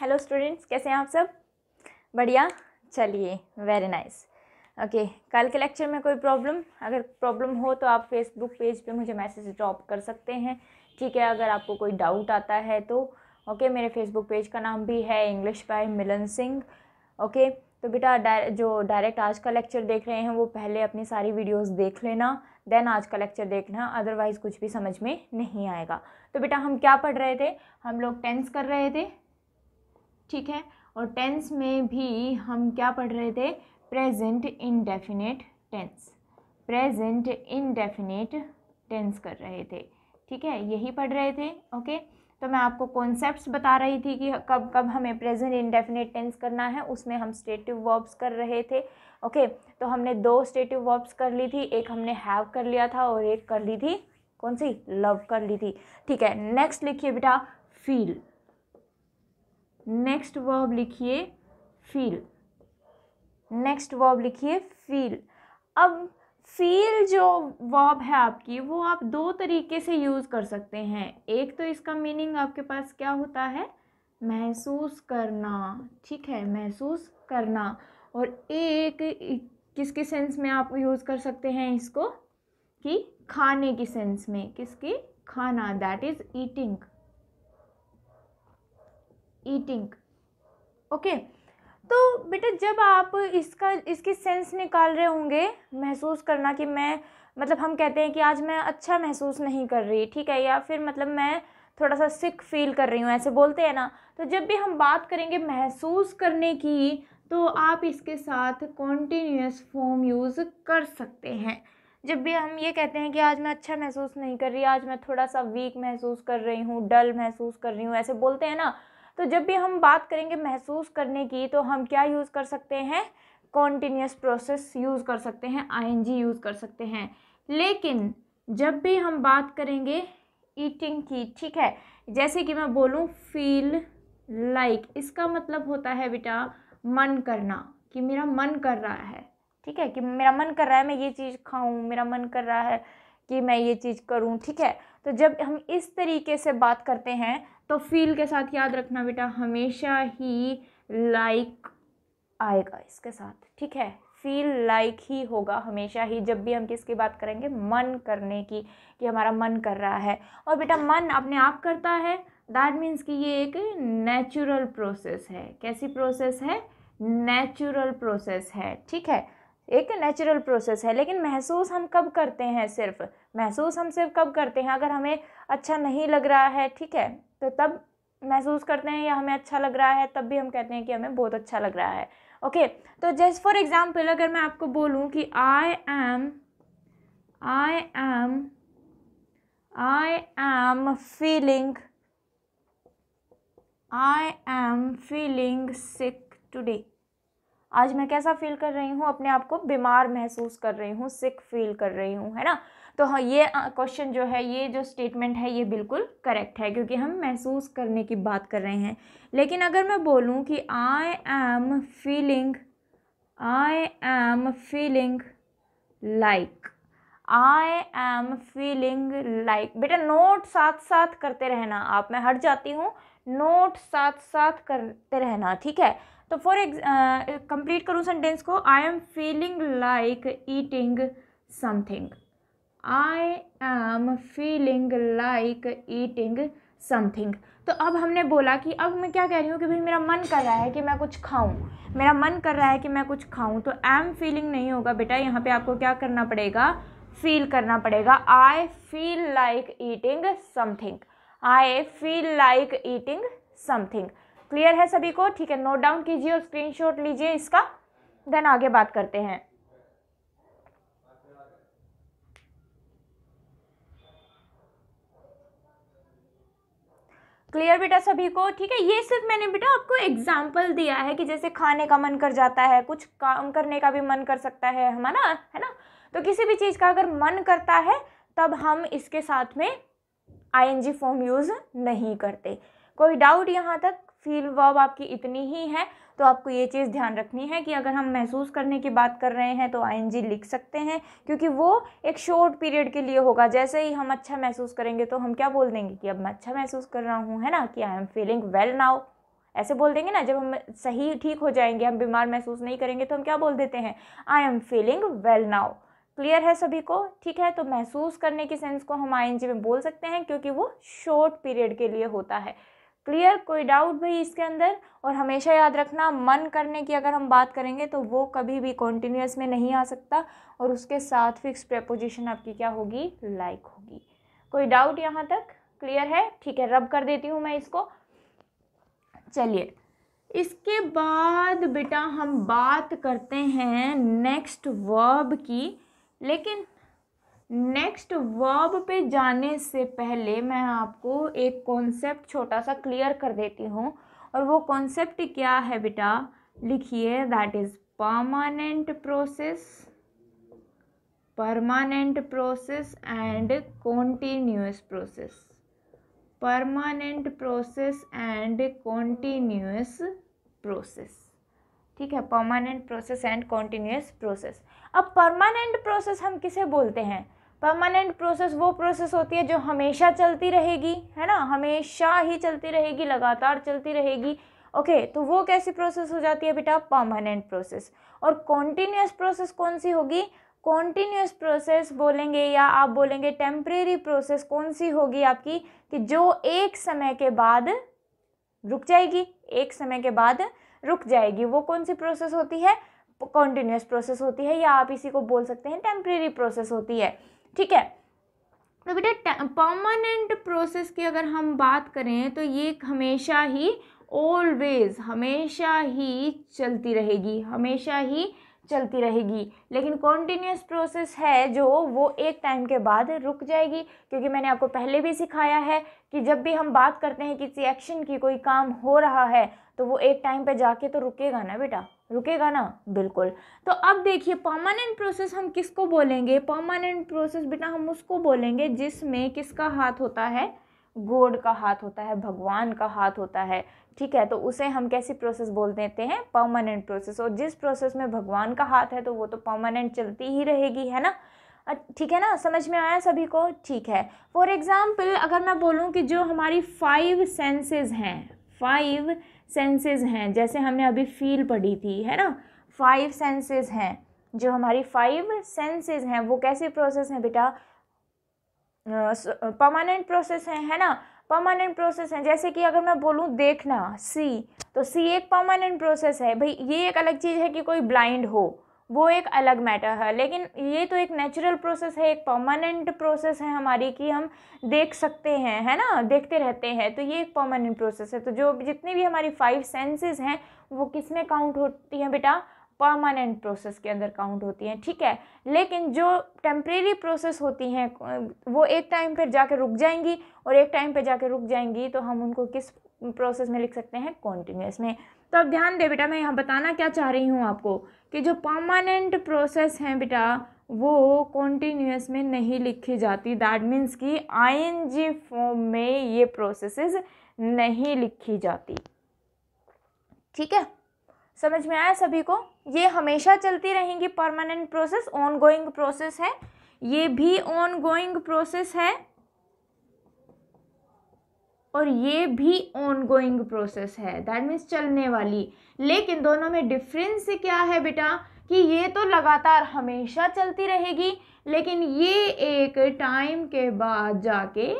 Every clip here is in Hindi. हेलो स्टूडेंट्स, कैसे हैं आप सब? बढ़िया, चलिए वेरी नाइस। ओके, कल के लेक्चर में कोई प्रॉब्लम, अगर प्रॉब्लम हो तो आप फेसबुक पेज पे मुझे मैसेज ड्रॉप कर सकते हैं, ठीक है। अगर आपको कोई डाउट आता है तो ओके, मेरे फेसबुक पेज का नाम भी है English by Milan Singh. Okay, तो बेटा जो डायरेक्ट आज का लेक्चर देख रहे हैं वो पहले अपनी सारी वीडियोस देख लेना, देन आज का लेक्चर देखना, अदरवाइज़ कुछ भी समझ में नहीं आएगा। तो बेटा हम क्या पढ़ रहे थे? हम लोग टेंस कर रहे थे, ठीक है। और टेंस में भी हम क्या पढ़ रहे थे? Present indefinite tense, present indefinite tense कर रहे थे, ठीक है, यही पढ़ रहे थे। ओके, तो मैं आपको कॉन्सेप्ट्स बता रही थी कि कब कब हमें प्रेजेंट इंडेफिनेट टेंस करना है। उसमें हम स्टेटिव वर्ब्स कर रहे थे। ओके, तो हमने दो स्टेटिव वर्ब्स कर ली थी, एक हमने हैव कर लिया था और एक कर ली थी कौन सी? लव कर ली थी, ठीक है। नेक्स्ट लिखिए बेटा फील, नेक्स्ट वर्ब लिखिए फील, नेक्स्ट वर्ब लिखिए फील। अब फील जो वर्ब है आपकी, वो आप दो तरीके से यूज़ कर सकते हैं। एक तो इसका मीनिंग आपके पास क्या होता है? महसूस करना, ठीक है, महसूस करना। और एक किसके सेंस में आप यूज़ कर सकते हैं इसको? कि खाने की सेंस में। किसकी? खाना, that is eating, eating. Okay, तो बेटा जब आप इसकी सेंस निकाल रहे होंगे, महसूस करना कि मैं, मतलब हम कहते हैं कि आज मैं अच्छा महसूस नहीं कर रही, ठीक है, या फिर मतलब मैं थोड़ा सा सिक फील कर रही हूँ, ऐसे बोलते हैं ना। तो जब भी हम बात करेंगे महसूस करने की, तो आप इसके साथ कॉन्टीन्यूअस फॉर्म यूज़ कर सकते हैं। जब भी हम ये कहते हैं कि आज मैं अच्छा महसूस नहीं कर रही, आज मैं थोड़ा सा वीक महसूस कर रही हूँ, डल महसूस कर रही हूँ, ऐसे बोलते हैं ना। तो जब भी हम बात करेंगे महसूस करने की, तो हम क्या यूज़ कर सकते हैं? कॉन्टीन्यूअस प्रोसेस यूज़ कर सकते हैं, आईएनजी यूज़ कर सकते हैं। लेकिन जब भी हम बात करेंगे ईटिंग की, ठीक है, जैसे कि मैं बोलूँ फील लाइक, इसका मतलब होता है बेटा मन करना, कि मेरा मन कर रहा है, ठीक है, कि मेरा मन कर रहा है मैं ये चीज़ खाऊँ, मेरा मन कर रहा है कि मैं ये चीज़ करूँ, ठीक है। तो जब हम इस तरीके से बात करते हैं तो फील के साथ याद रखना बेटा हमेशा ही लाइक आएगा इसके साथ, ठीक है, फील लाइक ही होगा हमेशा ही, जब भी हम किसकी बात करेंगे? मन करने की, कि हमारा मन कर रहा है। और बेटा मन अपने आप करता है, दैट मीन्स कि ये एक नेचुरल प्रोसेस है। कैसी प्रोसेस है? नेचुरल प्रोसेस है, ठीक है, एक नेचुरल प्रोसेस है। लेकिन महसूस हम कब करते हैं? सिर्फ महसूस हम सिर्फ कब करते हैं? अगर हमें अच्छा नहीं लग रहा है, ठीक है, तो तब महसूस करते हैं, या हमें अच्छा लग रहा है तब भी हम कहते हैं कि हमें बहुत अच्छा लग रहा है। ओके, तो जस्ट फॉर एग्जांपल अगर मैं आपको बोलूं कि I am feeling, I am feeling sick today, आज मैं कैसा फील कर रही हूँ? अपने आप को बीमार महसूस कर रही हूँ, सिक फील कर रही हूँ, है ना। तो हाँ, ये क्वेश्चन जो है, ये जो स्टेटमेंट है, ये बिल्कुल करेक्ट है, क्योंकि हम महसूस करने की बात कर रहे हैं। लेकिन अगर मैं बोलूँ कि I am feeling like, I am feeling like, बेटा नोट साथ साथ करते रहना आप, मैं हट जाती हूँ, नोट साथ साथ करते रहना, ठीक है। तो फॉर कंप्लीट करूँ सेंटेंस को, I am feeling like eating something, I am feeling like eating something. तो अब हमने बोला कि अब मैं क्या कह रही हूँ कि भाई मेरा मन कर रहा है कि मैं कुछ खाऊँ, मेरा मन कर रहा है कि मैं कुछ खाऊँ, तो आई एम फीलिंग नहीं होगा बेटा, यहाँ पे आपको क्या करना पड़ेगा? फील करना पड़ेगा। I feel like eating something, I feel like eating something. Clear है सभी को? ठीक है, नोट डाउन कीजिए और स्क्रीनशॉट लीजिए इसका, देन आगे बात करते हैं। क्लियर बेटा सभी को? ठीक है, ये सिर्फ मैंने बेटा आपको एग्जाम्पल दिया है कि जैसे खाने का मन कर जाता है, कुछ काम करने का भी मन कर सकता है हमारा, है ना। तो किसी भी चीज़ का अगर मन करता है तब हम इसके साथ में आईएनजी फॉर्म यूज़ नहीं करते। कोई डाउट यहाँ तक? फील वर्ब आपकी इतनी ही है, तो आपको ये चीज़ ध्यान रखनी है कि अगर हम महसूस करने की बात कर रहे हैं तो आईएनजी लिख सकते हैं, क्योंकि वो एक शॉर्ट पीरियड के लिए होगा। जैसे ही हम अच्छा महसूस करेंगे तो हम क्या बोल देंगे कि अब मैं अच्छा महसूस कर रहा हूँ, है ना, कि I am feeling well now, ऐसे बोल देंगे ना। जब हम सही ठीक हो जाएंगे, हम बीमार महसूस नहीं करेंगे, तो हम क्या बोल देते हैं, I am feeling well now. Clear है सभी को, ठीक है। तो महसूस करने की सेंस को हम आईएनजी में बोल सकते हैं क्योंकि वो शॉर्ट पीरियड के लिए होता है। क्लियर, कोई डाउट भाई इसके अंदर। और हमेशा याद रखना, मन करने की अगर हम बात करेंगे तो वो कभी भी कॉन्टीन्यूअस में नहीं आ सकता, और उसके साथ फिक्स प्रेपोजिशन आपकी क्या होगी, लाइक होगी। कोई डाउट यहाँ तक क्लियर है, ठीक है। रब कर देती हूँ मैं इसको। चलिए, इसके बाद बेटा हम बात करते हैं नेक्स्ट वर्ब की। लेकिन नेक्स्ट वर्ब पे जाने से पहले मैं आपको एक कॉन्सेप्ट छोटा सा क्लियर कर देती हूँ, और वो कॉन्सेप्ट क्या है बेटा, लिखिए, that is permanent process, permanent process and continuous process, permanent process and continuous process, ठीक है। Permanent process and continuous process. अब परमानेंट प्रोसेस हम किसे बोलते हैं, परमानेंट प्रोसेस वो प्रोसेस होती है जो हमेशा चलती रहेगी, है ना, हमेशा ही चलती रहेगी, लगातार चलती रहेगी। ओके, तो वो कैसी प्रोसेस हो जाती है बेटा, परमानेंट प्रोसेस। और कॉन्टीन्यूअस प्रोसेस कौन सी होगी, कॉन्टीन्यूअस प्रोसेस बोलेंगे या आप बोलेंगे टेम्प्रेरी प्रोसेस कौन सी होगी आपकी, कि जो एक समय के बाद रुक जाएगी, एक समय के बाद रुक जाएगी। वो कौन सी प्रोसेस होती है, कॉन्टिन्यूस प्रोसेस होती है, या आप इसी को बोल सकते हैं टेम्प्रेरी प्रोसेस होती है, ठीक है। तो बेटा परमानेंट प्रोसेस की अगर हम बात करें तो ये हमेशा ही, ऑलवेज, हमेशा ही चलती रहेगी, हमेशा ही चलती रहेगी। लेकिन कॉन्टिन्यूस प्रोसेस है जो, वो एक टाइम के बाद रुक जाएगी, क्योंकि मैंने आपको पहले भी सिखाया है कि जब भी हम बात करते हैं किसी एक्शन की, कोई काम हो रहा है, तो वो एक टाइम पे जाके तो रुकेगा ना बेटा, रुकेगा ना, बिल्कुल। तो अब देखिए, परमानेंट प्रोसेस हम किसको बोलेंगे, परमानेंट प्रोसेस बेटा हम उसको बोलेंगे जिसमें किसका हाथ होता है, गॉड का हाथ होता है, भगवान का हाथ होता है, ठीक है। तो उसे हम कैसी प्रोसेस बोल देते हैं, परमानेंट प्रोसेस। और जिस प्रोसेस में भगवान का हाथ है तो वो तो परमानेंट चलती ही रहेगी, है ना, ठीक है ना, समझ में आया सभी को, ठीक है। फॉर एग्जाम्पल अगर मैं बोलूँ कि जो हमारी 5 सेंसेस हैं, 5 सेंसेस हैं, जैसे हमने अभी फील पढ़ी थी, है ना, 5 सेंसेस हैं, जो हमारी 5 सेंसेस हैं वो कैसे प्रोसेस हैं बेटा, परमानेंट प्रोसेस हैं, है ना, परमानेंट प्रोसेस हैं। जैसे कि अगर मैं बोलूँ देखना, सी, तो सी एक परमानेंट प्रोसेस है भाई। ये एक अलग चीज़ है कि कोई ब्लाइंड हो, वो एक अलग मैटर है, लेकिन ये तो एक नेचुरल प्रोसेस है, एक परमानेंट प्रोसेस है हमारी कि हम देख सकते हैं, है ना, देखते रहते हैं, तो ये एक परमानेंट प्रोसेस है। तो जो जितनी भी हमारी 5 सेंसेस हैं वो किस में काउंट होती हैं बेटा, परमानेंट प्रोसेस के अंदर काउंट होती हैं, ठीक है। लेकिन जो टेम्प्रेरी प्रोसेस होती हैं वो एक टाइम पर जाके रुक जाएंगी, और एक टाइम पर जाके रुक जाएंगी तो हम उनको किस प्रोसेस में लिख सकते हैं, कॉन्टिन्यूस में। तो अब ध्यान दे बेटा, मैं यहाँ बताना क्या चाह रही हूँ आपको, कि जो परमानेंट प्रोसेस हैं बेटा वो कॉन्टिन्यूस में नहीं लिखी जाती, दैट मीन्स कि आईएनजी फॉर्म में ये प्रोसेसेस नहीं लिखी जाती, ठीक है, समझ में आया सभी को। ये हमेशा चलती रहेंगी, परमानेंट प्रोसेस ऑनगोइंग प्रोसेस है, ये भी ऑनगोइंग प्रोसेस है और ये भी ऑनगोइंग प्रोसेस है, दैट मीन्स चलने वाली। लेकिन दोनों में डिफरेंस क्या है बेटा, कि ये तो लगातार हमेशा चलती रहेगी, लेकिन ये एक टाइम के बाद जाके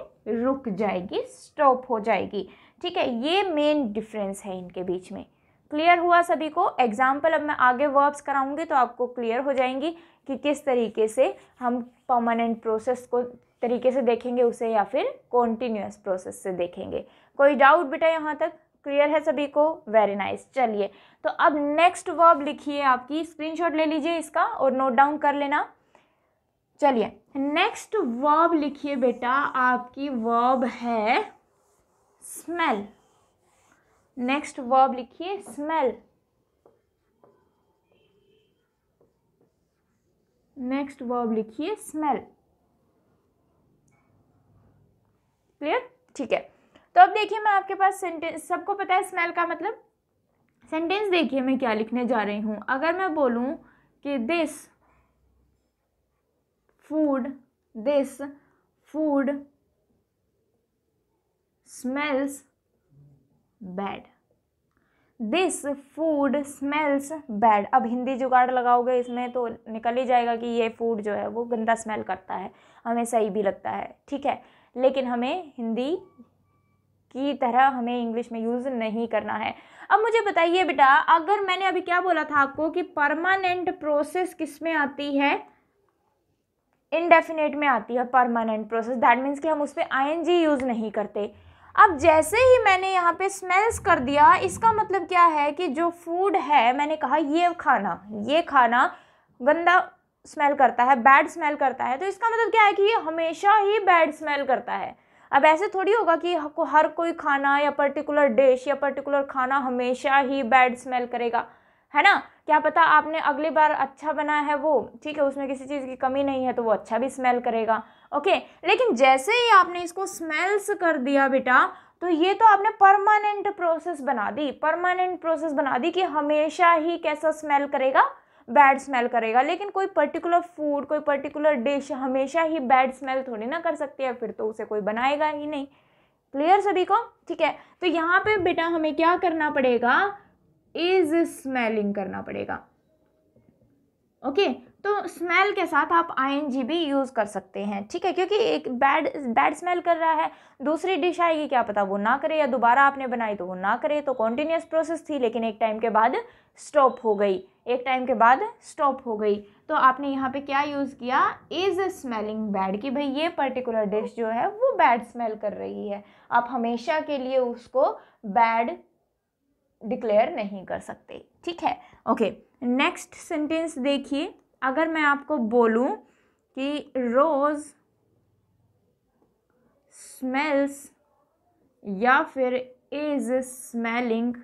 रुक जाएगी, स्टॉप हो जाएगी, ठीक है। ये मेन डिफरेंस है इनके बीच में। क्लियर हुआ सभी को। एग्जाम्पल अब मैं आगे वर्ब्स कराऊंगी तो आपको क्लियर हो जाएंगी कि किस तरीके से हम परमानेंट प्रोसेस को तरीके से देखेंगे उसे, या फिर कॉन्टिन्यूस प्रोसेस से देखेंगे। कोई डाउट बेटा यहाँ तक क्लियर है सभी को, वेरी नाइस। चलिए, तो अब नेक्स्ट वर्ब लिखिए, आपकी स्क्रीनशॉट ले लीजिए इसका और नोट डाउन कर लेना। चलिए, नेक्स्ट वर्ब लिखिए बेटा, आपकी वर्ब है स्मेल। नेक्स्ट वर्ब लिखिए स्मेल, नेक्स्ट वर्ब लिखिए स्मेल, क्लियर, ठीक है। तो अब देखिए, मैं आपके पास सेंटेंस, सबको पता है स्मेल का मतलब, सेंटेंस देखिए मैं क्या लिखने जा रही हूँ। अगर मैं बोलूँ कि this food smells bad, this food smells bad. अब हिंदी जुगाड़ लगाओगे इसमें तो निकल ही जाएगा कि ये फूड जो है वो गंदा स्मेल करता है, हमें सही भी लगता है, ठीक है। लेकिन हमें हिंदी की तरह हमें इंग्लिश में यूज़ नहीं करना है। अब मुझे बताइए बेटा, अगर मैंने अभी क्या बोला था आपको कि परमानेंट प्रोसेस किस में आती है? इनडेफिनेट में आती है परमानेंट प्रोसेस। दैट मीन्स कि हम उस पर आईएनजी यूज़ नहीं करते। अब जैसे ही मैंने यहाँ पे स्मेल्स कर दिया, इसका मतलब क्या है कि जो फूड है, मैंने कहा ये खाना गंदा स्मेल करता है, बैड स्मेल करता है, तो इसका मतलब क्या है कि ये हमेशा ही बैड स्मेल करता है। अब ऐसे थोड़ी होगा कि हर कोई खाना या पर्टिकुलर डिश या पर्टिकुलर खाना हमेशा ही बैड स्मेल करेगा, है ना। क्या पता आपने अगली बार अच्छा बनाया है वो, ठीक है, उसमें किसी चीज़ की कमी नहीं है, तो वो अच्छा भी स्मेल करेगा, ओके। लेकिन जैसे ही आपने इसको स्मेल्स कर दिया बेटा, तो ये तो आपने परमानेंट प्रोसेस बना दी, कि हमेशा ही कैसा स्मेल करेगा, बैड स्मेल करेगा। लेकिन कोई पर्टिकुलर फूड, कोई पर्टिकुलर डिश हमेशा ही बैड स्मेल थोड़ी ना कर सकती है, फिर तो उसे कोई बनाएगा ही नहीं। क्लियर सभी को? ठीक है, तो यहाँ पे बेटा हमें क्या करना पड़ेगा, इज स्मेलिंग करना पड़ेगा, ओके। तो स्मेल के साथ आप आईएनजी भी यूज़ कर सकते हैं, ठीक है, क्योंकि एक बैड स्मेल कर रहा है, दूसरी डिश आएगी, क्या पता वो ना करे, या दोबारा आपने बनाई तो वो ना करे, तो कॉन्टिन्यूस प्रोसेस थी लेकिन एक टाइम के बाद स्टॉप हो गई, तो आपने यहाँ पे क्या यूज़ किया, इज स्मेलिंग बैड, कि भाई ये पर्टिकुलर डिश जो है वो बैड स्मेल कर रही है, आप हमेशा के लिए उसको बैड डिक्लेयर नहीं कर सकते, ठीक है, ओके। नेक्स्ट सेंटेंस देखिए, अगर मैं आपको बोलूं कि रोज़ स्मेल्स या फिर is smelling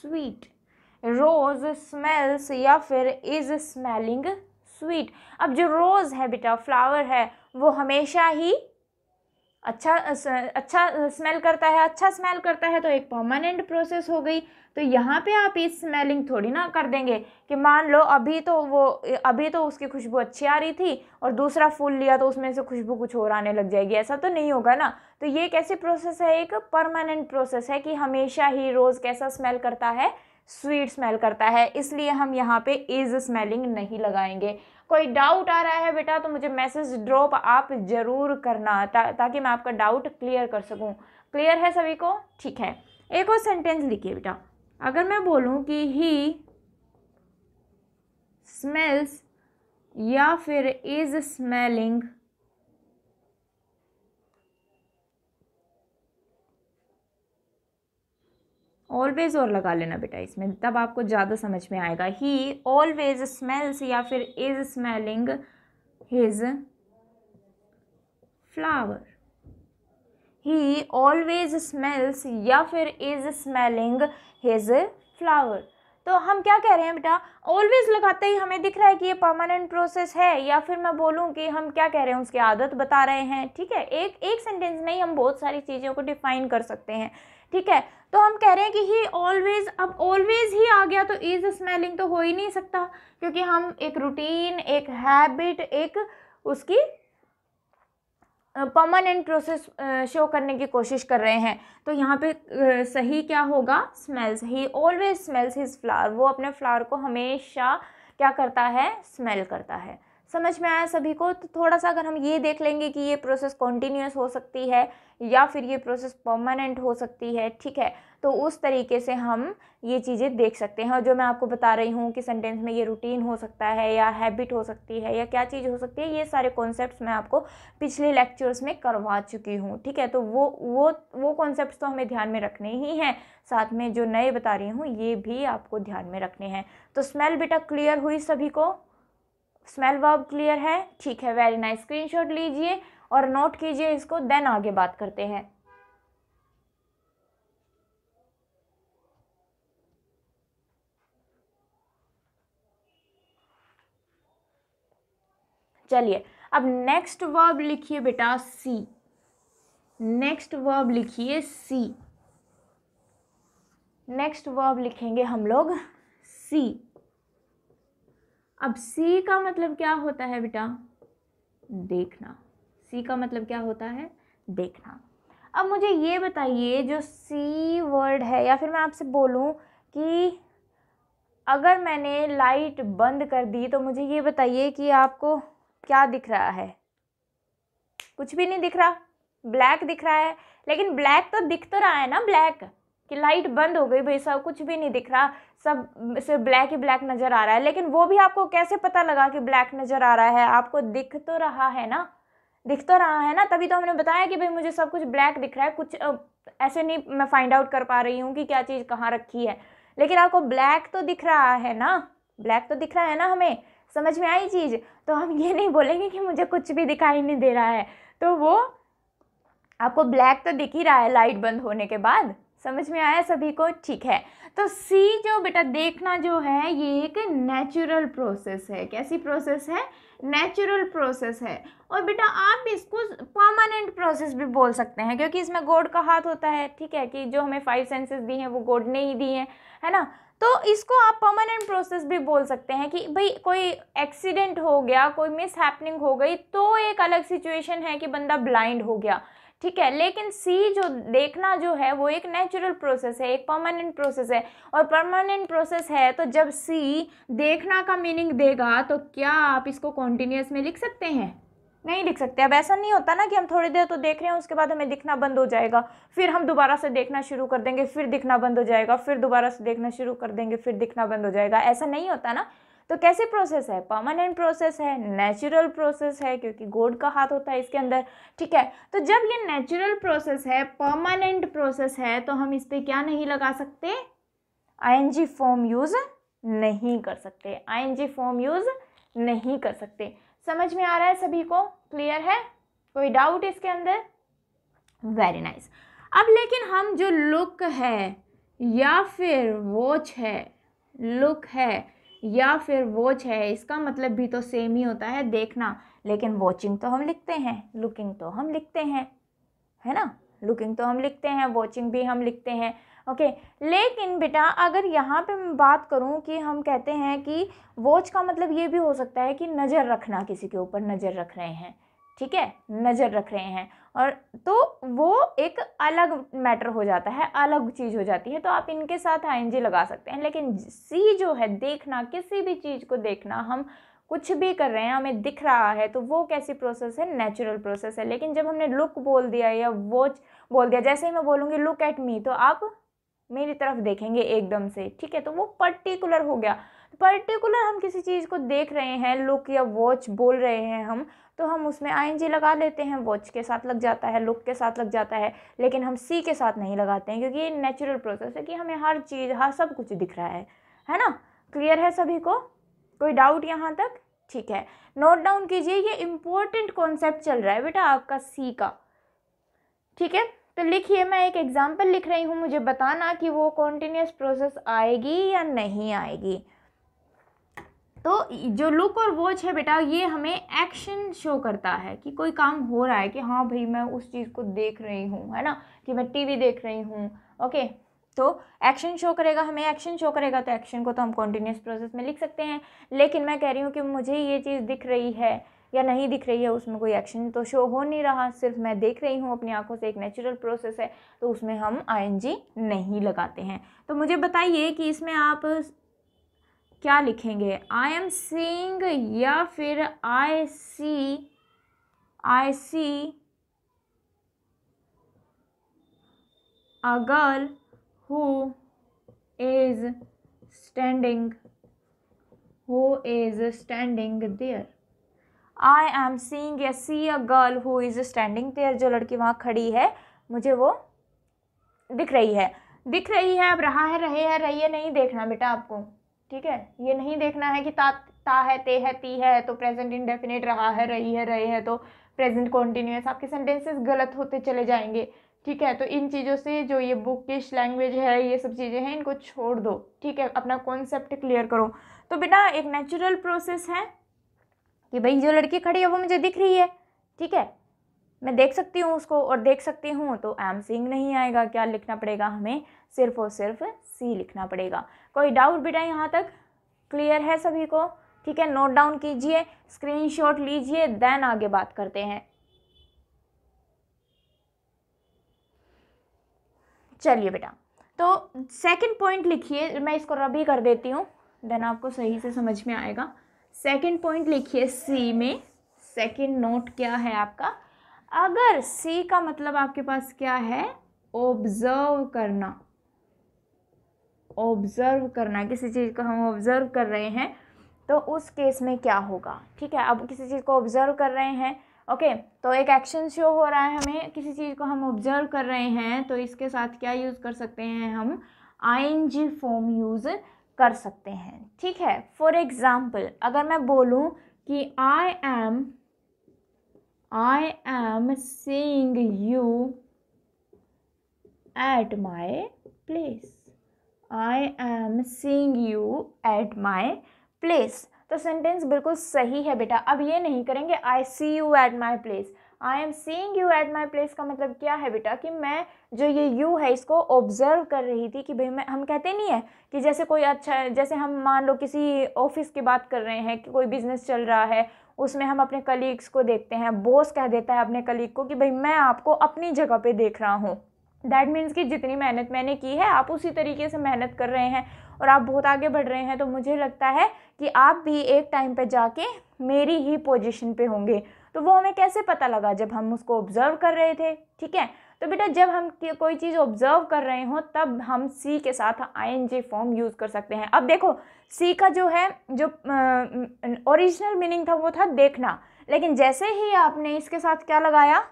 sweet, rose smells या फिर इज स्मेलिंग स्वीट। अब जो रोज़ है बेटा, फ्लावर है, वो हमेशा ही अच्छा स्मेल करता है, तो एक परमानेंट प्रोसेस हो गई। तो यहाँ पे आप इस स्मेलिंग थोड़ी ना कर देंगे कि मान लो अभी तो उसकी खुशबू अच्छी आ रही थी और दूसरा फूल लिया तो उसमें से खुशबू कुछ और आने लग जाएगी, ऐसा तो नहीं होगा ना। तो ये कैसी प्रोसेस है, एक परमानेंट प्रोसेस है कि हमेशा ही रोज़ कैसा स्मेल करता है, स्वीट स्मेल करता है, इसलिए हम यहाँ पे इज स्मेलिंग नहीं लगाएंगे। कोई डाउट आ रहा है बेटा तो मुझे मैसेज ड्रॉप आप ज़रूर करना ताकि मैं आपका डाउट क्लियर कर सकूं। क्लियर है सभी को? ठीक है, एक और सेंटेंस लिखिए बेटा, अगर मैं बोलूं कि ही स्मेल्स या फिर इज स्मेलिंग ऑलवेज और लगा लेना बेटा इसमें, तब आपको ज़्यादा समझ में आएगा। ही ऑलवेज स्मेल्स या फिर is smelling his flower, he always smells या फिर इज स्मेलिंग हिज फ्लावर। तो हम क्या कह रहे हैं बेटा, ऑलवेज लगाते ही हमें दिख रहा है कि ये परमानेंट प्रोसेस है, या फिर मैं बोलूँ कि हम क्या कह रहे हैं, उसकी आदत बता रहे हैं, ठीक है। एक सेंटेंस में ही हम बहुत सारी चीज़ों को डिफाइन कर सकते हैं, ठीक है। तो हम कह रहे हैं कि ही ऑलवेज, अब ऑलवेज ही आ गया तो इज स्मेलिंग तो हो ही नहीं सकता, क्योंकि हम एक रूटीन, एक हैबिट, एक उसकी परमानेंट प्रोसेस शो करने की कोशिश कर रहे हैं। तो यहाँ पे सही क्या होगा, smells. He always smells his flower, वो अपने फ्लावर को हमेशा क्या करता है, स्मेल करता है। समझ में आया सभी को? तो थोड़ा सा अगर हम ये देख लेंगे कि ये प्रोसेस कॉन्टीन्यूअस हो सकती है या फिर ये प्रोसेस परमानेंट हो सकती है, ठीक है, तो उस तरीके से हम ये चीज़ें देख सकते हैं। और जो मैं आपको बता रही हूँ कि सेंटेंस में ये रूटीन हो सकता है या हैबिट हो सकती है या क्या चीज़ हो सकती है, ये सारे कॉन्सेप्ट्स मैं आपको पिछले लेक्चर्स में करवा चुकी हूँ, ठीक है। तो वो कॉन्सेप्ट्स तो हमें ध्यान में रखने ही हैं, साथ में जो नए बता रही हूँ ये भी आपको ध्यान में रखने हैं। तो स्मेल बेटा क्लियर हुई सभी को? स्मेल वर्ब क्लियर है, ठीक है, वेरी नाइस। स्क्रीनशॉट लीजिए और नोट कीजिए इसको, देन आगे बात करते हैं। चलिए, अब नेक्स्ट वर्ब लिखिए बेटा, सी। नेक्स्ट वर्ब लिखेंगे हम लोग सी। अब सी का मतलब क्या होता है बेटा, देखना। अब मुझे ये बताइए जो सी वर्ड है, या फिर मैं आपसे बोलूँ कि अगर मैंने लाइट बंद कर दी तो मुझे ये बताइए कि आपको क्या दिख रहा है। कुछ भी नहीं दिख रहा, ब्लैक दिख रहा है। लेकिन ब्लैक तो दिख तो रहा है ना, ब्लैक कि लाइट बंद हो गई भाई साहब, कुछ भी नहीं दिख रहा, सब सिर्फ ब्लैक ही ब्लैक नज़र आ रहा है। लेकिन वो भी आपको कैसे पता लगा कि ब्लैक नज़र आ रहा है? आपको दिख तो रहा है ना, दिख तो रहा है ना, तभी तो हमने बताया कि भाई मुझे सब कुछ ब्लैक दिख रहा है। कुछ ऐसे नहीं मैं फाइंड आउट कर पा रही हूँ कि क्या चीज़ कहाँ रखी है, लेकिन आपको ब्लैक तो दिख रहा है ना, ब्लैक तो दिख रहा है ना। हमें समझ में आई चीज़, तो हम ये नहीं बोलेंगे कि मुझे कुछ भी दिखाई नहीं दे रहा है। तो वो आपको ब्लैक तो दिख ही रहा है लाइट बंद होने के बाद। समझ में आया सभी को? ठीक है, तो सी जो बेटा देखना जो है ये एक नेचुरल प्रोसेस है। कैसी प्रोसेस है? नेचुरल प्रोसेस है। और बेटा आप भी इसको परमानेंट प्रोसेस भी बोल सकते हैं, क्योंकि इसमें गॉड का हाथ होता है। ठीक है कि जो हमें 5 सेंसेस दी हैं वो गॉड ने ही दी हैं, है ना। तो इसको आप परमानेंट प्रोसेस भी बोल सकते हैं कि भाई कोई एक्सीडेंट हो गया, कोई मिस हैपनिंग हो गई, तो एक अलग सिचुएशन है कि बंदा ब्लाइंड हो गया, ठीक है। लेकिन सी जो देखना जो है वो एक नेचुरल प्रोसेस है, एक परमानेंट प्रोसेस है। और परमानेंट प्रोसेस है तो जब सी देखना का मीनिंग देगा तो क्या आप इसको कॉन्टिन्यूस में लिख सकते हैं? नहीं लिख सकते। अब ऐसा नहीं होता ना कि हम थोड़ी देर तो देख रहे हैं, उसके बाद हमें दिखना बंद हो जाएगा, फिर हम दोबारा से देखना शुरू कर देंगे, फिर दिखना बंद हो जाएगा, फिर दोबारा से देखना शुरू कर देंगे, फिर दिखना बंद हो जाएगा। ऐसा नहीं होता ना। तो कैसी प्रोसेस है? परमानेंट प्रोसेस है, नेचुरल प्रोसेस है, क्योंकि गॉड का हाथ होता है इसके अंदर, ठीक है। तो जब ये नेचुरल प्रोसेस है, परमानेंट प्रोसेस है, तो हम इस पर क्या नहीं लगा सकते? आईएनजी फॉर्म यूज़ नहीं कर सकते, आईएनजी फॉर्म यूज़ नहीं कर सकते। समझ में आ रहा है सभी को? क्लियर है? कोई डाउट इसके अंदर? Very nice. अब लेकिन हम जो लुक है या फिर वॉच है, लुक है या फिर वॉच है, इसका मतलब भी तो सेम ही होता है, देखना। लेकिन वॉचिंग तो हम लिखते हैं, लुकिंग तो हम लिखते हैं, है ना। लुकिंग तो हम लिखते हैं, वॉचिंग भी हम लिखते हैं, ओके। लेकिन बेटा अगर यहाँ पे मैं बात करूँ कि हम कहते हैं कि वॉच का मतलब ये भी हो सकता है कि नज़र रखना, किसी के ऊपर नज़र रख रहे हैं, ठीक है, नज़र रख रहे हैं। और तो वो एक अलग मैटर हो जाता है, अलग चीज़ हो जाती है। तो आप इनके साथ आईएनजी लगा सकते हैं। लेकिन सी जो है देखना, किसी भी चीज़ को देखना, हम कुछ भी कर रहे हैं, हमें दिख रहा है, तो वो कैसी प्रोसेस है? नेचुरल प्रोसेस है। लेकिन जब हमने लुक बोल दिया या वॉच बोल दिया, जैसे ही मैं बोलूँगी लुक एट मी, तो आप मेरी तरफ देखेंगे एकदम से, ठीक है। तो वो पर्टिकुलर हो गया। पर्टिकुलर हम किसी चीज़ को देख रहे हैं, लुक या वॉच बोल रहे हैं हम, तो हम उसमें आईएनजी लगा लेते हैं। वॉच के साथ लग जाता है, लुक के साथ लग जाता है, लेकिन हम सी के साथ नहीं लगाते हैं, क्योंकि ये नेचुरल प्रोसेस है कि हमें हर चीज़, हर सब कुछ दिख रहा है ना। क्लियर है सभी को? कोई डाउट यहाँ तक? ठीक है, नोट डाउन कीजिए, ये इम्पोर्टेंट कॉन्सेप्ट चल रहा है बेटा आपका सी का, ठीक है। तो लिखिए, मैं एक एग्जाम्पल लिख रही हूँ, मुझे बताना कि वो कॉन्टिन्यूस प्रोसेस आएगी या नहीं आएगी। तो जो लुक और वॉच है बेटा ये हमें एक्शन शो करता है कि कोई काम हो रहा है, कि हाँ भाई मैं उस चीज़ को देख रही हूँ, है ना, कि मैं टीवी देख रही हूँ, ओके। तो एक्शन शो करेगा, हमें एक्शन शो करेगा, तो एक्शन को तो हम कॉन्टिन्यूस प्रोसेस में लिख सकते हैं। लेकिन मैं कह रही हूँ कि मुझे ये चीज़ दिख रही है या नहीं दिख रही है, उसमें कोई एक्शन तो शो हो नहीं रहा, सिर्फ मैं देख रही हूँ अपनी आंखों से, एक नेचुरल प्रोसेस है, तो उसमें हम आईएनजी नहीं लगाते हैं। तो मुझे बताइए कि इसमें आप क्या लिखेंगे? आई एम सीइंग या फिर I see a girl who is standing there. I am seeing या see a girl who is standing there, जो लड़की वहाँ खड़ी है मुझे वो दिख रही है, दिख रही है। अब रहा है, रहे है, रही है नहीं देखना बेटा आपको, ठीक है। ये नहीं देखना है कि ता है, ते है, ती है, तो प्रेजेंट इंडेफिनिट, रहा है, रही है, रहे है, तो प्रेजेंट कॉन्टिन्यूस। आपके सेंटेंसेस गलत होते चले जाएंगे, ठीक है। तो इन चीज़ों से, जो ये बुकिश लैंग्वेज है, ये सब चीज़ें हैं, इनको छोड़ दो, ठीक है। अपना कॉन्सेप्ट क्लियर करो। तो बेटा एक नेचुरल प्रोसेस है कि भाई जो लड़की खड़ी है वो मुझे दिख रही है, ठीक है, मैं देख सकती हूँ उसको और देख सकती हूँ, तो आई एम सीइंग नहीं आएगा। क्या लिखना पड़ेगा हमें? सिर्फ और सिर्फ सी लिखना पड़ेगा। कोई डाउट बेटा यहाँ तक? क्लियर है सभी को? ठीक है, नोट डाउन कीजिए, स्क्रीनशॉट लीजिए, देन आगे बात करते हैं। चलिए बेटा, तो सेकंड पॉइंट लिखिए, मैं इसको रब ही कर देती हूँ, देन आपको सही से समझ में आएगा। सेकंड पॉइंट लिखिए सी में, सेकंड नोट क्या है आपका, अगर सी का मतलब आपके पास क्या है, ऑब्जर्व करना। ऑब्जर्व करना, किसी चीज़ को हम ऑब्जर्व कर रहे हैं तो उस केस में क्या होगा, ठीक है। अब किसी चीज़ को ऑब्जर्व कर रहे हैं, ओके, तो एक एक्शन शो हो रहा है हमें, किसी चीज़ को हम ऑब्जर्व कर रहे हैं, तो इसके साथ क्या यूज़ कर सकते हैं हम, आईएनजी फॉर्म यूज़ कर सकते हैं, ठीक है। फॉर एग्जांपल, अगर मैं बोलूं कि I am seeing you at my place, I am seeing you at my place, तो सेंटेंस बिल्कुल सही है बेटा। अब ये नहीं करेंगे I see you at my place, I am seeing you at my place का मतलब क्या है बेटा, कि मैं जो ये यू है इसको ऑब्जर्व कर रही थी, कि भाई मैं, हम कहते नहीं है कि जैसे कोई अच्छा, जैसे हम मान लो किसी ऑफिस की बात कर रहे हैं कि कोई बिजनेस चल रहा है, उसमें हम अपने कलीग्स को देखते हैं, बॉस कह देता है अपने कलीग को कि भाई मैं आपको अपनी जगह पर देख रहा हूँ, दैट मीन्स कि जितनी मेहनत मैंने की है आप उसी तरीके से मेहनत कर रहे हैं और आप बहुत आगे बढ़ रहे हैं, तो मुझे लगता है कि आप भी एक टाइम पे जाके मेरी ही पोजीशन पे होंगे। तो वो हमें कैसे पता लगा, जब हम उसको ऑब्जर्व कर रहे थे, ठीक है। तो बेटा जब हम कोई चीज़ ऑब्जर्व कर रहे हो तब हम सी के साथ आईएनजी फॉर्म यूज़ कर सकते हैं। अब देखो सी का जो है, जो ओरिजिनल मीनिंग था वो था देखना, लेकिन जैसे ही आपने इसके साथ क्या लगाया,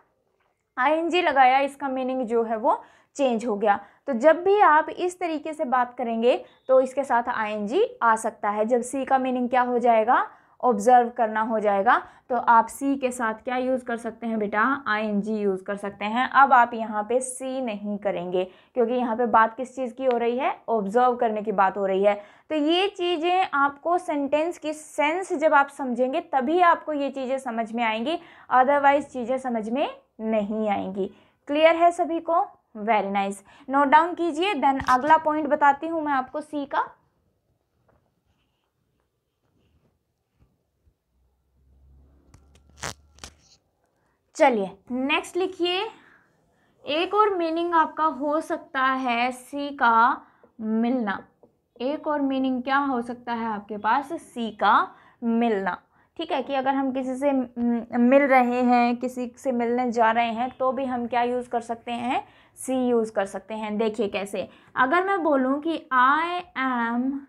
आईएनजी लगाया, इसका मीनिंग जो है वो चेंज हो गया। तो जब भी आप इस तरीके से बात करेंगे तो इसके साथ आईएनजी आ सकता है। जब सी का मीनिंग क्या हो जाएगा, ऑब्जर्व करना हो जाएगा, तो आप सी के साथ क्या यूज़ कर सकते हैं बेटा, आईएनजी यूज़ कर सकते हैं। अब आप यहाँ पे सी नहीं करेंगे, क्योंकि यहाँ पे बात किस चीज़ की हो रही है, ऑब्जर्व करने की बात हो रही है। तो ये चीज़ें आपको सेंटेंस की सेंस जब आप समझेंगे तभी आपको ये चीज़ें समझ में आएंगी, अदरवाइज चीज़ें समझ में नहीं आएंगी। क्लियर है सभी को, वेरी नाइस। नोट डाउन कीजिए, देन अगला पॉइंट बताती हूँ मैं आपको सी का। चलिए नेक्स्ट लिखिए, एक और मीनिंग आपका हो सकता है सी का मिलना। एक और मीनिंग क्या हो सकता है आपके पास, सी का मिलना, ठीक है। कि अगर हम किसी से मिल रहे हैं, किसी से मिलने जा रहे हैं, तो भी हम क्या यूज़ कर सकते हैं, सी यूज़ कर सकते हैं। देखिए कैसे, अगर मैं बोलूं कि I am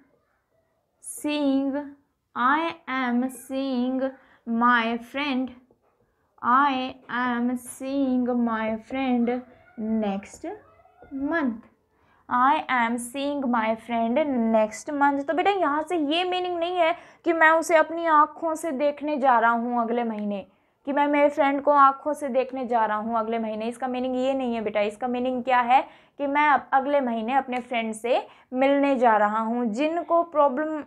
seeing my friend, I am seeing my friend next month, I am seeing my friend next month. तो बेटा यहाँ से ये मीनिंग नहीं है कि मैं उसे अपनी आँखों से देखने जा रहा हूँ अगले महीने, कि मैं मेरे फ्रेंड को आँखों से देखने जा रहा हूँ अगले महीने, इसका मीनिंग ये नहीं है बेटा। इसका मीनिंग क्या है कि मैं अगले महीने अपने फ्रेंड से मिलने जा रहा हूँ, जिनको प्रॉब्लम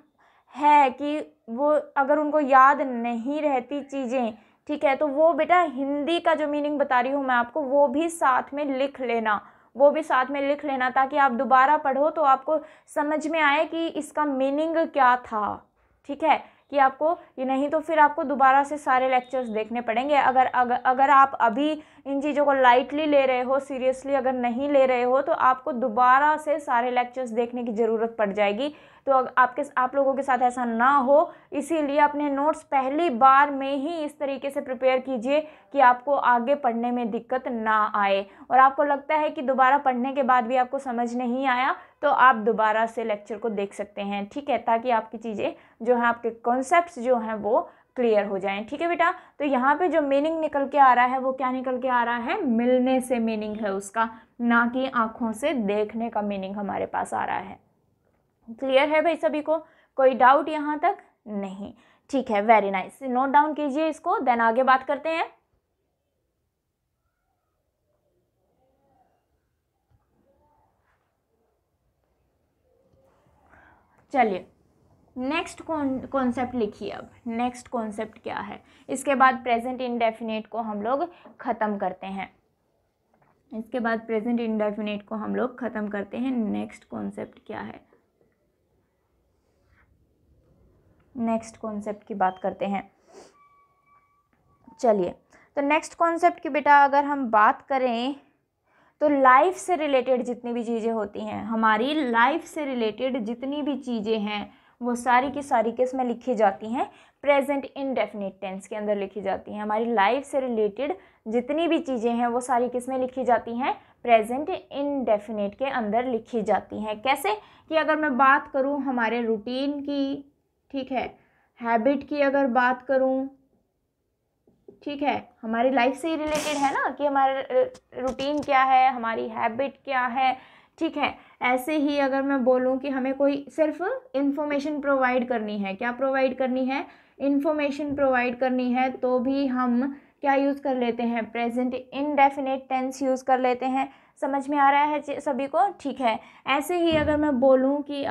है कि वो, अगर उनको याद नहीं रहती चीज़ें, ठीक है, तो वो बेटा हिंदी का जो मीनिंग बता रही हूँ मैं आपको, वो भी साथ में लिख लेना, वो भी साथ में लिख लेना, ताकि आप दोबारा पढ़ो तो आपको समझ में आए कि इसका मीनिंग क्या था, ठीक है। कि आपको ये नहीं तो फिर आपको दोबारा से सारे लेक्चर्स देखने पड़ेंगे, अगर आप अभी इन चीज़ों को लाइटली ले रहे हो, सीरियसली अगर नहीं ले रहे हो, तो आपको दोबारा से सारे लेक्चर्स देखने की ज़रूरत पड़ जाएगी। तो आप लोगों के साथ ऐसा ना हो, इसीलिए अपने नोट्स पहली बार में ही इस तरीके से प्रिपेयर कीजिए कि आपको आगे पढ़ने में दिक्कत ना आए। और आपको लगता है कि दोबारा पढ़ने के बाद भी आपको समझ नहीं आया, तो आप दोबारा से लेक्चर को देख सकते हैं, ठीक है, ताकि आपकी चीज़ें जो हैं, आपके कॉन्सेप्ट्स जो हैं वो क्लियर हो जाएं, ठीक है बेटा। तो यहाँ पे जो मीनिंग निकल के आ रहा है वो क्या निकल के आ रहा है, मिलने से मीनिंग है उसका, ना कि आँखों से देखने का मीनिंग हमारे पास आ रहा है। क्लियर है भाई सभी को, कोई डाउट यहाँ तक नहीं, ठीक है, वेरी नाइस। नोट डाउन कीजिए इसको, देन आगे बात करते हैं। चलिए नेक्स्ट कॉन्सेप्ट लिखिए। अब नेक्स्ट कॉन्सेप्ट क्या है, इसके बाद प्रेजेंट इंडेफिनेट को हम लोग ख़त्म करते हैं, इसके बाद प्रेजेंट इंडेफिनेट को हम लोग ख़त्म करते हैं। नेक्स्ट कॉन्सेप्ट क्या है, नेक्स्ट कॉन्सेप्ट की बात करते हैं। चलिए, तो नेक्स्ट कॉन्सेप्ट की बेटा अगर हम बात करें तो लाइफ से रिलेटेड जितनी भी चीज़ें होती हैं, हमारी लाइफ से रिलेटेड जितनी भी चीज़ें हैं वो सारी की सारी किसमें लिखी जाती हैं, प्रेजेंट इंडेफिनिट टेंस के अंदर लिखी जाती हैं। हमारी लाइफ से रिलेटेड जितनी भी चीज़ें हैं वो सारी किसमें लिखी जाती हैं, प्रेजेंट इंडेफिनिट के अंदर लिखी जाती हैं। कैसे कि अगर मैं बात करूँ हमारे रूटीन की, ठीक है, हैबिट की अगर बात करूँ, ठीक है, हमारी लाइफ से ही रिलेटेड है ना कि हमारा रूटीन क्या है, हमारी हैबिट क्या है, ठीक है। ऐसे ही अगर मैं बोलूँ कि हमें कोई सिर्फ इन्फॉर्मेशन प्रोवाइड करनी है, क्या प्रोवाइड करनी है, इन्फॉर्मेशन प्रोवाइड करनी है, तो भी हम क्या यूज़ कर लेते हैं, प्रेजेंट इंडेफिनिट टेंस यूज़ कर लेते हैं। समझ में आ रहा है सभी को, ठीक है। ऐसे ही अगर मैं बोलूँ कि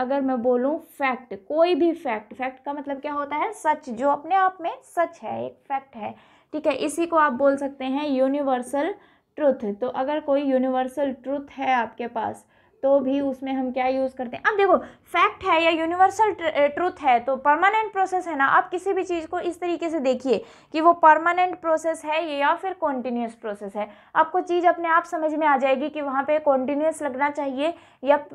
फैक्ट, कोई भी फैक्ट, फैक्ट का मतलब क्या होता है, सच, जो अपने आप में सच है, एक फैक्ट है, ठीक है, इसी को आप बोल सकते हैं यूनिवर्सल ट्रुथ। तो अगर कोई यूनिवर्सल ट्रुथ है आपके पास तो भी उसमें हम क्या यूज़ करते हैं। अब देखो फैक्ट है या यूनिवर्सल ट्रुथ है तो परमानेंट प्रोसेस है ना। आप किसी भी चीज़ को इस तरीके से देखिए कि वो परमानेंट प्रोसेस है या फिर कॉन्टीन्यूस प्रोसेस है। आपको चीज़ अपने आप समझ में आ जाएगी कि वहाँ पे कॉन्टीन्यूस लगना चाहिए या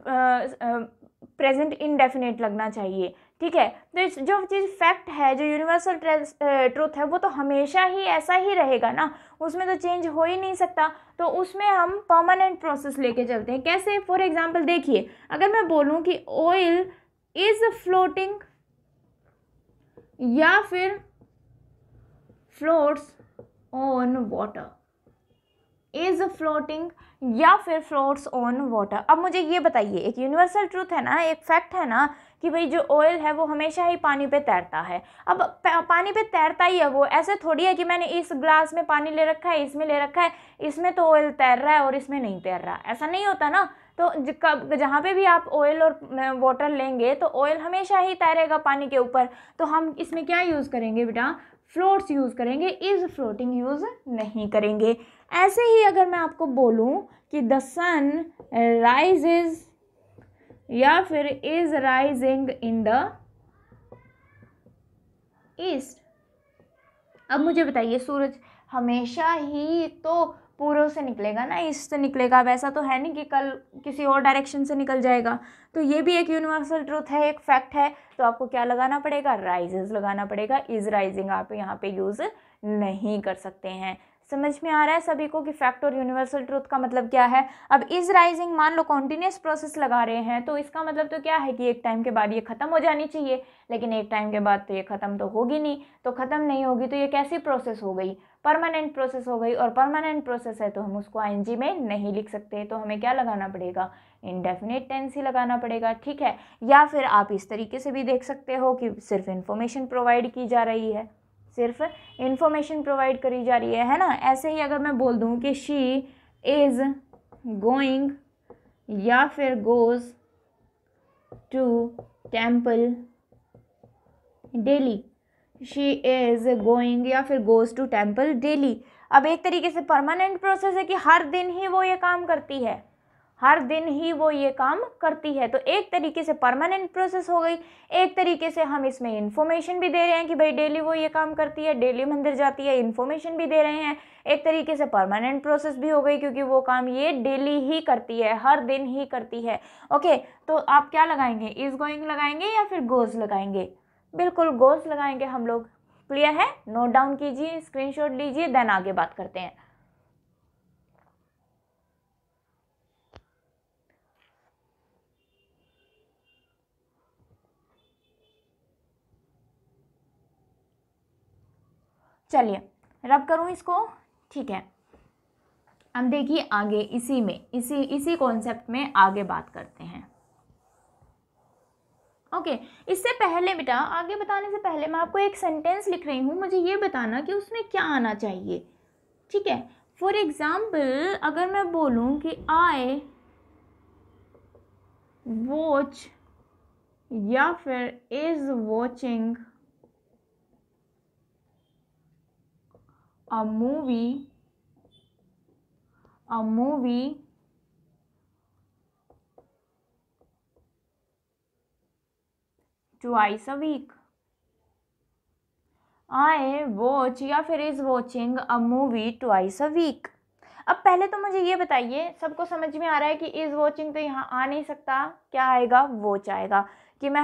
प्रेजेंट इंडेफिनिट लगना चाहिए, ठीक है। तो जो चीज़ फैक्ट है, जो यूनिवर्सल ट्रुथ है, वो तो हमेशा ही ऐसा ही रहेगा ना, उसमें तो चेंज हो ही नहीं सकता। तो उसमें हम परमानेंट प्रोसेस लेके चलते हैं। कैसे, फॉर एग्जांपल देखिए, अगर मैं बोलूँ कि ऑयल इज़ फ्लोटिंग या फिर floats on water, is floating या फिर फ्लोट्स ऑन वाटर। अब मुझे ये बताइए, एक यूनिवर्सल ट्रूथ है ना, एक फैक्ट है ना कि भाई जो ऑयल है वो हमेशा ही पानी पे तैरता है। अब पानी पे तैरता ही है वो, ऐसे थोड़ी है कि मैंने इस ग्लास में पानी ले रखा है, इसमें ले रखा है, इसमें तो ऑयल तैर रहा है और इसमें नहीं तैर रहा, ऐसा नहीं होता ना। तो जहाँ पे भी आप ऑयल और वाटर लेंगे तो ऑयल हमेशा ही तैरेगा पानी के ऊपर। तो हम इसमें क्या यूज़ करेंगे बेटा, फ्लोट्स यूज़ करेंगे, इज़ फ्लोटिंग यूज़ नहीं करेंगे। ऐसे ही अगर मैं आपको बोलूं कि द सन राइजेज या फिर is rising in the east. अब मुझे बताइए, सूरज हमेशा ही तो पूर्व से निकलेगा ना, ईस्ट से निकलेगा, वैसा तो है नहीं कि कल किसी और डायरेक्शन से निकल जाएगा। तो ये भी एक यूनिवर्सल ट्रूथ है, एक फैक्ट है, तो आपको क्या लगाना पड़ेगा, राइजेस लगाना पड़ेगा। इज़ राइजिंग आप यहाँ पे यूज़ नहीं कर सकते हैं। समझ में आ रहा है सभी को कि फैक्ट और यूनिवर्सल ट्रूथ का मतलब क्या है। अब इज़ राइजिंग मान लो कॉन्टीन्यूस प्रोसेस लगा रहे हैं तो इसका मतलब तो क्या है कि एक टाइम के बाद ये ख़त्म हो जानी चाहिए, लेकिन एक टाइम के बाद तो ये ख़त्म तो होगी नहीं। तो ख़त्म नहीं होगी तो ये कैसी प्रोसेस हो गई, परमानेंट प्रोसेस हो गई, और परमानेंट प्रोसेस है तो हम उसको आईएनजी में नहीं लिख सकते, तो हमें क्या लगाना पड़ेगा, इंडेफिनिट टेंस ही लगाना पड़ेगा, ठीक है। या फिर आप इस तरीके से भी देख सकते हो कि सिर्फ इन्फॉर्मेशन प्रोवाइड की जा रही है, सिर्फ इन्फॉर्मेशन प्रोवाइड करी जा रही है ना। ऐसे ही अगर मैं बोल दूं कि शी इज़ गोइंग या फिर goes to temple daily, she is going या फिर गोज़ टू टेम्पल डेली। अब एक तरीके से परमानेंट प्रोसेस है कि हर दिन ही वो ये काम करती है, हर दिन ही वो ये काम करती है। तो एक तरीके से परमानेंट प्रोसेस हो गई, एक तरीके से हम इसमें इन्फॉर्मेशन भी दे रहे हैं कि भाई डेली वो ये काम करती है, डेली मंदिर जाती है, इन्फॉर्मेशन भी दे रहे हैं। एक तरीके से परमानेंट प्रोसेस भी हो गई क्योंकि वो काम ये डेली ही करती है, हर दिन ही करती है। ओके, तो आप क्या लगाएंगे, इज़ गोइंग लगाएंगे या फिर गोज़ लगाएंगे, बिल्कुल गोज़ लगाएंगे हम लोग। क्लियर है, नोट डाउन कीजिए, स्क्रीनशॉट लीजिए, देन आगे बात करते हैं। चलिए रब करूँ इसको, ठीक है। अब देखिए आगे इसी में, इसी कॉन्सेप्ट में आगे बात करते हैं। ओके, इससे पहले बेटा आगे बताने से पहले मैं आपको एक सेंटेंस लिख रही हूँ, मुझे ये बताना कि उसमें क्या आना चाहिए, ठीक है। फॉर एग्जाम्पल अगर मैं बोलूँ कि आई वॉच या फिर is watching a movie twice a week, I watch या फिर is watching a movie twice a week। अब पहले तो मुझे ये बताइए, सबको समझ में आ रहा है कि इज़ वॉचिंग तो यहाँ आ नहीं सकता, क्या आएगा, वॉच आएगा, कि मैं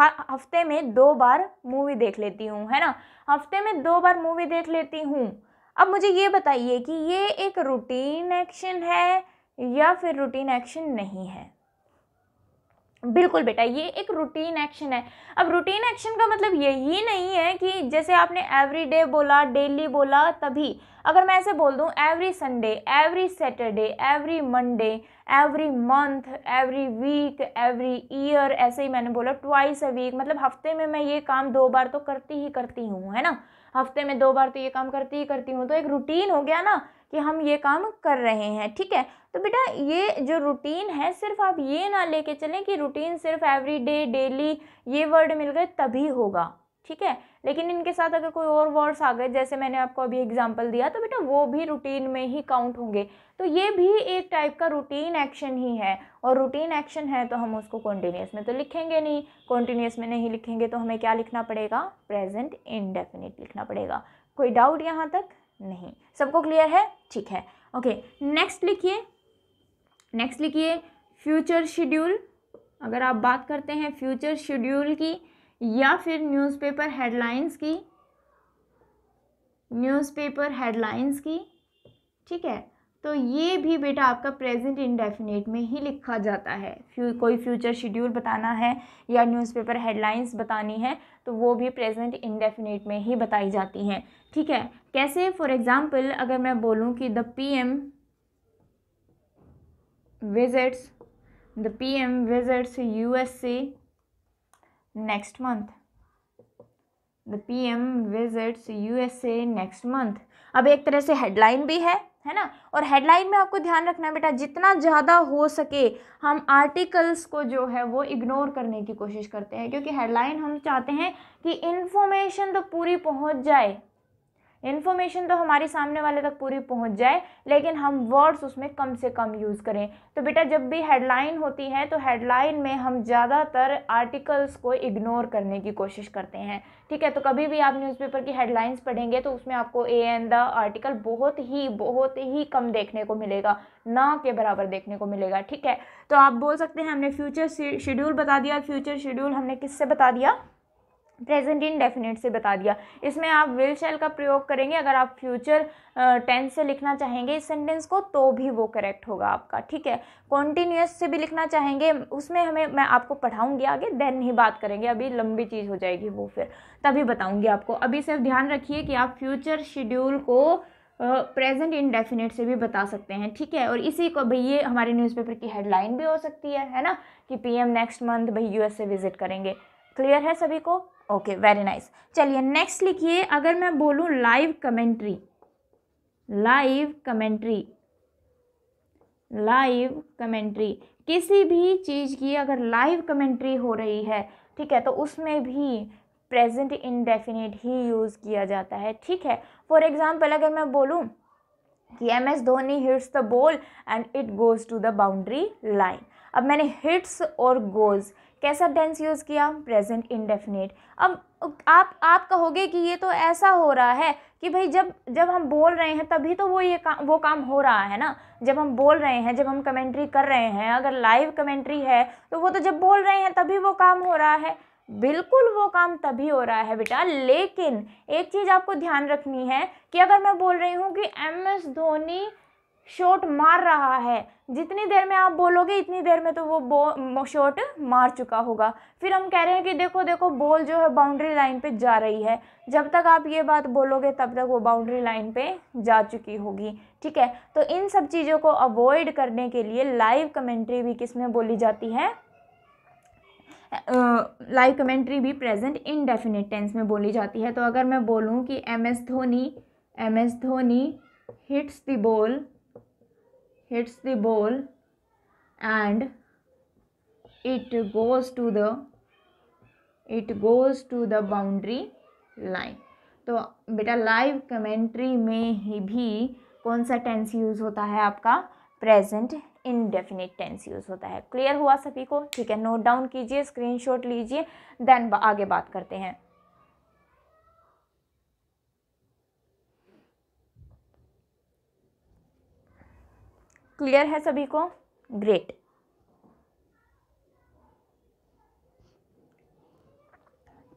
हफ्ते में 2 बार मूवी देख लेती हूँ, है ना, हफ्ते में 2 बार मूवी देख लेती हूँ। अब मुझे ये बताइए कि ये एक रूटीन एक्शन है या फिर रूटीन एक्शन नहीं है। बिल्कुल बेटा, ये एक रूटीन एक्शन है। अब रूटीन एक्शन का मतलब यही नहीं है कि जैसे आपने एवरीडे बोला, डेली बोला, तभी अगर मैं ऐसे बोल दूं every Sunday, every Saturday, every Monday, every month, every week, every year, ऐसे ही मैंने बोला ट्वाइस अ वीक, मतलब हफ्ते में मैं ये काम 2 बार तो करती ही करती हूँ, है ना, हफ्ते में 2 बार तो ये काम करती ही करती हूँ, तो एक रूटीन हो गया ना कि हम ये काम कर रहे हैं। ठीक है, तो बेटा ये जो रूटीन है, सिर्फ आप ये ना लेके चलें कि रूटीन सिर्फ एवरीडे, डेली ये वर्ड मिल गए तभी होगा, ठीक है, लेकिन इनके साथ अगर कोई और वर्ड्स आ गए, जैसे मैंने आपको अभी एग्जांपल दिया, तो बेटा वो भी रूटीन में ही काउंट होंगे। तो ये भी एक टाइप का रूटीन एक्शन ही है, और रूटीन एक्शन है तो हम उसको कॉन्टीन्यूअस में तो लिखेंगे नहीं, कॉन्टीन्यूअस में नहीं लिखेंगे तो हमें क्या लिखना पड़ेगा, प्रेजेंट इंडेफिनिट लिखना पड़ेगा। कोई डाउट यहाँ तक नहीं, सबको क्लियर है, ठीक है, ओके। नेक्स्ट लिखिए, नेक्स्ट लिखिए फ्यूचर शेड्यूल। अगर आप बात करते हैं फ्यूचर शेड्यूल की या फिर न्यूज़पेपर हेडलाइंस की, न्यूज़पेपर हेडलाइंस की, ठीक है, तो ये भी बेटा आपका प्रेजेंट इंडेफिनिट में ही लिखा जाता है। कोई फ्यूचर शेड्यूल बताना है या न्यूज़पेपर हेडलाइंस बतानी है तो वो भी प्रेजेंट इंडेफिनिट में ही बताई जाती हैं, ठीक है। कैसे, फॉर एग्जांपल अगर मैं बोलूं कि the PM visits USA next month, the PM visits USA next month, अब एक तरह से हेडलाइन भी है ना, और हेडलाइन में आपको ध्यान रखना है बेटा जितना ज़्यादा हो सके हम आर्टिकल्स को जो है वो इग्नोर करने की कोशिश करते हैं, क्योंकि हेडलाइन हम चाहते हैं कि इन्फॉर्मेशन तो पूरी पहुंच जाए, इन्फॉर्मेशन तो हमारे सामने वाले तक पूरी पहुंच जाए, लेकिन हम वर्ड्स उसमें कम से कम यूज़ करें। तो बेटा जब भी हेडलाइन होती है तो हेडलाइन में हम ज़्यादातर आर्टिकल्स को इग्नोर करने की कोशिश करते हैं, ठीक है। तो कभी भी आप न्यूज़पेपर की हेडलाइंस पढ़ेंगे तो उसमें आपको ए एंड द आर्टिकल बहुत ही कम देखने को मिलेगा, ना के बराबर देखने को मिलेगा, ठीक है। तो आप बोल सकते हैं हमने फ्यूचर शेड्यूल बता दिया, फ्यूचर शेड्यूल हमने किससे बता दिया, प्रेजेंट इंडेफिनिट से बता दिया। इसमें आप विल शैल का प्रयोग करेंगे, अगर आप फ्यूचर टेंस से लिखना चाहेंगे इस सेंटेंस को तो भी वो करेक्ट होगा आपका, ठीक है। कॉन्टीन्यूअस से भी लिखना चाहेंगे, उसमें हमें मैं आपको पढ़ाऊंगी आगे, देन ही बात करेंगे, अभी लंबी चीज़ हो जाएगी वो, फिर तभी बताऊंगी आपको। अभी सिर्फ ध्यान रखिए कि आप फ्यूचर शेड्यूल को प्रेजेंट इंडेफिनिट से भी बता सकते हैं, ठीक है। और इसी को भाई ये हमारे न्यूज़पेपर की हेडलाइन भी हो सकती है ना, कि पीएम नेक्स्ट मंथ भाई यूएसए विजिट करेंगे। क्लियर है सभी को, ओके, वेरी नाइस। चलिए नेक्स्ट लिखिए, अगर मैं बोलूं live commentary, live commentary, live commentary, किसी भी चीज़ की अगर लाइव कमेंट्री हो रही है, ठीक है, तो उसमें भी प्रेजेंट इंडेफिनिट ही यूज़ किया जाता है, ठीक है। फॉर एग्जांपल अगर मैं बोलूं कि MS Dhoni hits the ball and it goes to the boundary line, अब मैंने हिट्स और गोज़ कैसा टेंस यूज़ किया, प्रेजेंट इंडेफिनिट। अब आप कहोगे कि ये तो ऐसा हो रहा है कि भाई जब हम बोल रहे हैं तभी तो वो काम हो रहा है ना, जब हम बोल रहे हैं, जब हम कमेंट्री कर रहे हैं, अगर लाइव कमेंट्री है तो वो तो जब बोल रहे हैं तभी वो काम हो रहा है। बिल्कुल वो काम तभी हो रहा है बेटा, लेकिन एक चीज़ आपको ध्यान रखनी है कि अगर मैं बोल रही हूँ कि MS धोनी शॉट मार रहा है, जितनी देर में आप बोलोगे इतनी देर में तो वो शॉट मार चुका होगा, फिर हम कह रहे हैं कि देखो देखो बॉल जो है बाउंड्री लाइन पे जा रही है, जब तक आप ये बात बोलोगे तब तक वो बाउंड्री लाइन पे जा चुकी होगी, ठीक है। तो इन सब चीज़ों को अवॉइड करने के लिए लाइव कमेंट्री भी किस में बोली जाती है, लाइव कमेंट्री भी प्रेजेंट इंडेफिनिट टेंस में बोली जाती है। तो अगर मैं बोलूँ कि MS Dhoni hits the ball and it goes to the boundary line, तो बेटा लाइव कमेंट्री में ही भी कौन सा टेंस यूज़ होता है आपका, प्रेजेंट इंडेफिनिट टेंस यूज़ होता है। क्लियर हुआ सभी को, ठीक है, नोट डाउन कीजिए, स्क्रीनशॉट लीजिए, देन आगे बात करते हैं। क्लियर है सभी को? ग्रेट।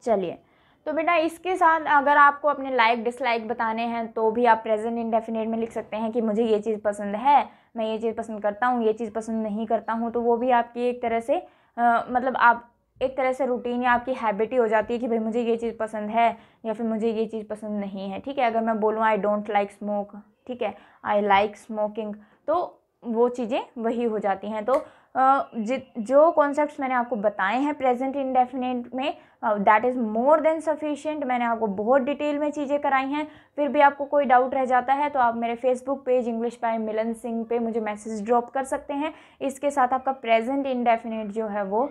चलिए तो बेटा इसके साथ अगर आपको अपने लाइक डिसलाइक बताने हैं तो भी आप प्रेजेंट इंडेफिनेट में लिख सकते हैं कि मुझे ये चीज़ पसंद है, मैं ये चीज़ पसंद करता हूँ, ये चीज़ पसंद नहीं करता हूँ। तो वो भी आपकी एक तरह से मतलब आप एक तरह से रूटीन या आपकी हैबिट ही हो जाती है कि भाई मुझे ये चीज़ पसंद है या फिर मुझे ये चीज़ पसंद नहीं है। ठीक है, अगर मैं बोलूँ आई डोंट लाइक स्मोक, ठीक है, आई लाइक स्मोकिंग, तो वो चीज़ें वही हो जाती हैं। तो जो कॉन्सेप्ट्स मैंने आपको बताए हैं प्रेजेंट इंडेफिनेट में, that is more than sufficient. मैंने आपको बहुत डिटेल में चीज़ें कराई हैं। फिर भी आपको कोई डाउट रह जाता है तो आप मेरे Facebook page English by Milan Singh पे मुझे मैसेज ड्रॉप कर सकते हैं। इसके साथ आपका प्रेजेंट इंडेफिनेट जो है वो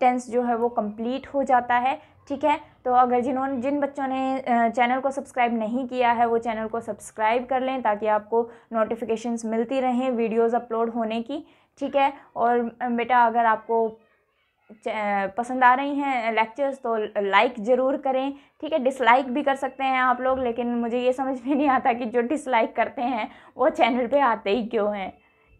टेंस जो है वो कंप्लीट हो जाता है। ठीक है, तो अगर जिन बच्चों ने चैनल को सब्सक्राइब नहीं किया है वो चैनल को सब्सक्राइब कर लें ताकि आपको नोटिफिकेशंस मिलती रहें वीडियोस अपलोड होने की। ठीक है, और बेटा अगर आपको पसंद आ रही हैं लेक्चर्स तो लाइक ज़रूर करें। ठीक है, डिसलाइक भी कर सकते हैं आप लोग, लेकिन मुझे ये समझ में नहीं आता कि जो डिसलाइक करते हैं वो चैनल पर आते ही क्यों हैं।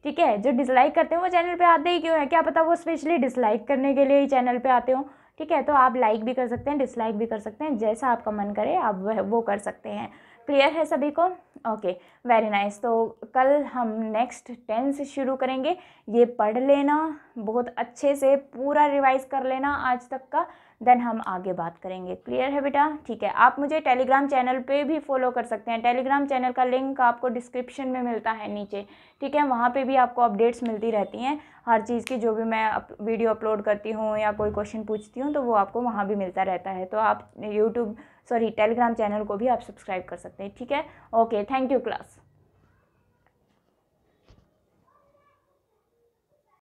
ठीक है, जो डिसलाइक करते हैं वो चैनल पे आते ही क्यों है? क्या पता वो स्पेशली डिसलाइक करने के लिए ही चैनल पे आते हो। ठीक है, तो आप लाइक भी कर सकते हैं, डिसलाइक भी कर सकते हैं, जैसा आपका मन करे आप वो कर सकते हैं। क्लियर है सभी को? Okay, very nice. तो कल हम नेक्स्ट टेंस शुरू करेंगे। ये पढ़ लेना बहुत अच्छे से, पूरा रिवाइज कर लेना आज तक का, देन हम आगे बात करेंगे। क्लियर है बेटा? ठीक है, आप मुझे टेलीग्राम चैनल पे भी फॉलो कर सकते हैं। टेलीग्राम चैनल का लिंक आपको डिस्क्रिप्शन में मिलता है नीचे। ठीक है, वहाँ पे भी आपको अपडेट्स मिलती रहती हैं हर चीज़ की, जो भी मैं वीडियो अपलोड करती हूँ या कोई क्वेश्चन पूछती हूँ तो वो आपको वहाँ भी मिलता रहता है। तो आप टेलीग्राम चैनल को भी आप सब्सक्राइब कर सकते हैं। ठीक है, ओके, थैंक यू क्लास।